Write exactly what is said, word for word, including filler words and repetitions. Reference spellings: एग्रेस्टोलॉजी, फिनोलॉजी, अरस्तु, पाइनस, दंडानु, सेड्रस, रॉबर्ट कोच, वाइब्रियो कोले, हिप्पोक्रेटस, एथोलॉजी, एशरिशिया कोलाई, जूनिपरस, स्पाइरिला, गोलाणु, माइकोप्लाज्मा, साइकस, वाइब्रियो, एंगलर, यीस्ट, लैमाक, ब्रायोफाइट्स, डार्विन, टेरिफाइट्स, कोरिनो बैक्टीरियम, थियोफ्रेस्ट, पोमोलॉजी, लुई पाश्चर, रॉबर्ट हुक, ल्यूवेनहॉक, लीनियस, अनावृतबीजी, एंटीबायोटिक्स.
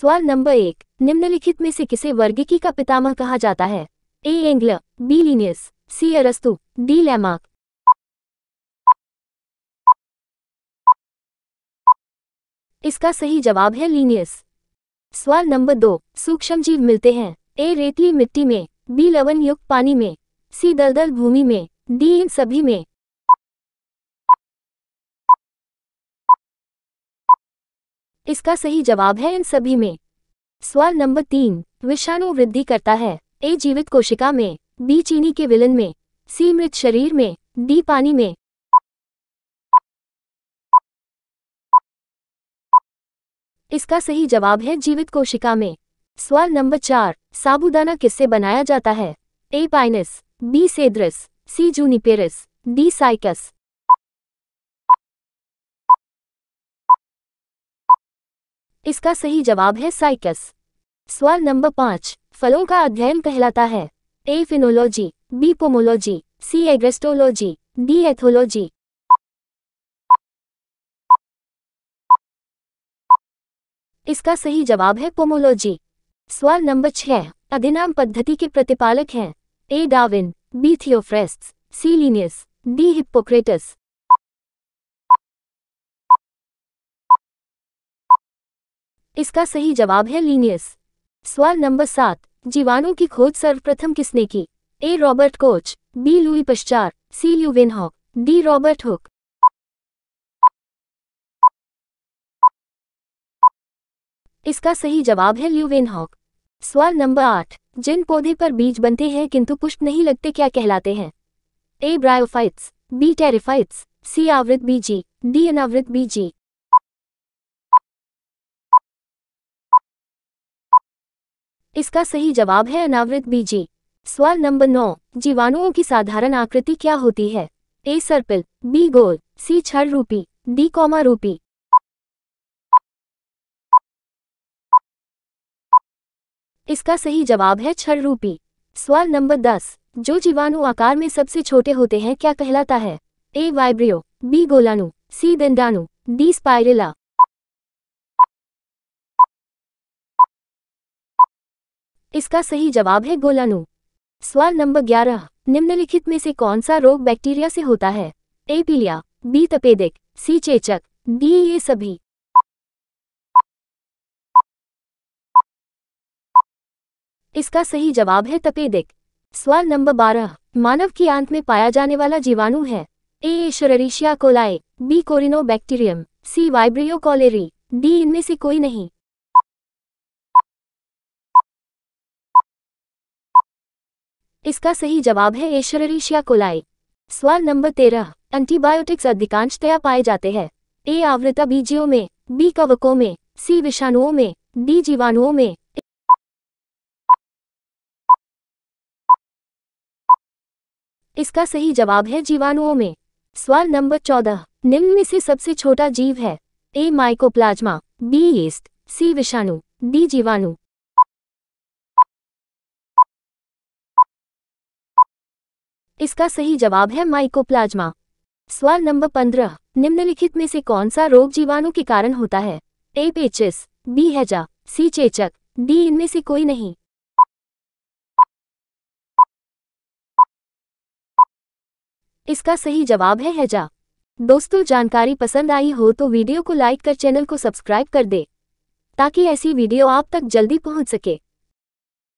सवाल नंबर एक, निम्नलिखित में से किसे वर्गिकी का पितामह कहा जाता है? A एंगलर, B लीनियस, C अरस्तु, डी लैमाक। इसका सही जवाब है लीनियस। सवाल नंबर दो, सूक्ष्म जीव मिलते हैं? ए रेतीली मिट्टी में, बी लवण युक्त पानी में, सी दलदल भूमि में, डी इन सभी में। इसका सही जवाब है इन सभी में। सवाल नंबर तीन, विषाणु वृद्धि करता है? ए जीवित कोशिका में, बी चीनी के विलन में, सी मृत शरीर में, डी पानी में। इसका सही जवाब है जीवित कोशिका में। सवाल नंबर चार, साबूदाना किससे बनाया जाता है? A पाइनस, B सेड्रस, C जूनिपरस, D साइकस। इसका सही जवाब है साइकस। सवाल नंबर पाँच, फलों का अध्ययन कहलाता है? A फिनोलॉजी, B पोमोलॉजी, C एग्रेस्टोलॉजी, D एथोलॉजी। इसका सही जवाब है पोमोलॉजी। सवाल नंबर छह, अधिनाम पद्धति के प्रतिपालक हैं? A डार्विन, B थियोफ्रेस्ट, C लीनियस, D हिप्पोक्रेटस। इसका सही जवाब है लीनियस। सवाल नंबर सात, जीवाणु की खोज सर्वप्रथम किसने की? A रॉबर्ट कोच, B लुई पाश्चर, C ल्यूवेनहॉक, D रॉबर्ट हुक। इसका सही जवाब है ल्यूवेनहॉक। सवाल नंबर आठ, जिन पौधे पर बीज बनते हैं किंतु पुष्प नहीं लगते क्या कहलाते हैं? ए ब्रायोफाइट्स, बी टेरिफाइट्स, सी आवृतबीजी, डी अनावृतबीजी। इसका सही जवाब है अनावृतबीजी। सवाल नंबर नौ, जीवाणुओं की साधारण आकृति क्या होती है? ए सर्पिल, बी गोल, सी छड़ रूपी, डी कौमा रूपी। इसका सही जवाब है छड़ रूपी। सवाल नंबर दस, जो जीवाणु आकार में सबसे छोटे होते हैं क्या कहलाता है? ए वाइब्रियो, बी गोलाणु, सी दंडानु, डी स्पाइरिला। इसका सही जवाब है गोलाणु। सवाल नंबर ग्यारह, निम्नलिखित में से कौन सा रोग बैक्टीरिया से होता है? ए पीलिया, बी तपेदिक, सी चेचक, डी ये सभी। इसका सही जवाब है तपेदिक। सवाल नंबर बारह, मानव की आंत में पाया जाने वाला जीवाणु है? A एशरिशिया कोलाई, B कोरिनो बैक्टीरियम, C वाइब्रियो कोले, D इनमें से कोई नहीं। इसका सही जवाब है एशरिशिया कोलाई। सवाल नंबर तेरह, एंटीबायोटिक्स अधिकांशतया पाए जाते हैं? ए आवृतबीजियों में, बी कवकों में, सी विषाणुओं में, डी जीवाणुओं में। इसका सही जवाब है जीवाणुओं में। सवाल नंबर चौदह, निम्न में से सबसे छोटा जीव है? A माइकोप्लाज्मा, B यीस्ट, C विषाणु, डी जीवाणु। इसका सही जवाब है माइकोप्लाज्मा। सवाल नंबर पंद्रह, निम्नलिखित में से कौन सा रोग जीवाणु के कारण होता है? ए पेचिस, बी हैजा, सी चेचक, डी इनमें से कोई नहीं। इसका सही जवाब है हैजा। दोस्तों, जानकारी पसंद आई हो तो वीडियो को लाइक कर चैनल को सब्सक्राइब कर दे ताकि ऐसी वीडियो आप तक जल्दी पहुंच सके।